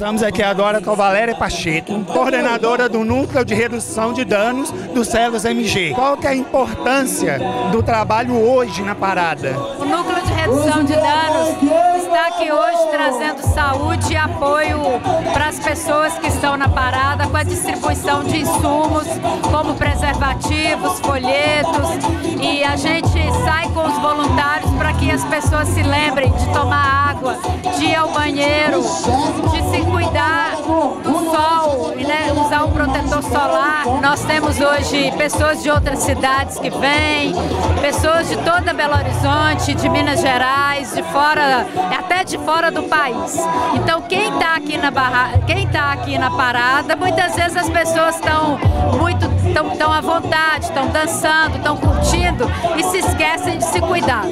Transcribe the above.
Estamos aqui agora com a Valéria Pacheco, coordenadora do Núcleo de Redução de Danos do CELLOS MG. Qual que é a importância do trabalho hoje na parada? O Núcleo de Redução de Danos está aqui hoje trazendo saúde e apoio para as pessoas que estão na parada, com a distribuição de insumos, como preservativos, folhetos, e a gente sai com os voluntários para que as pessoas se lembrem de tomar água, de ir ao banheiro, de se cuidar do sol, né? Usar um protetor solar. Nós temos hoje pessoas de outras cidades que vêm, pessoas de toda Belo Horizonte, de Minas Gerais, de fora, até de fora do país. Então quem está aqui na parada, muitas vezes as pessoas estão tão à vontade, estão dançando, estão curtindo e se esquecem de se cuidar.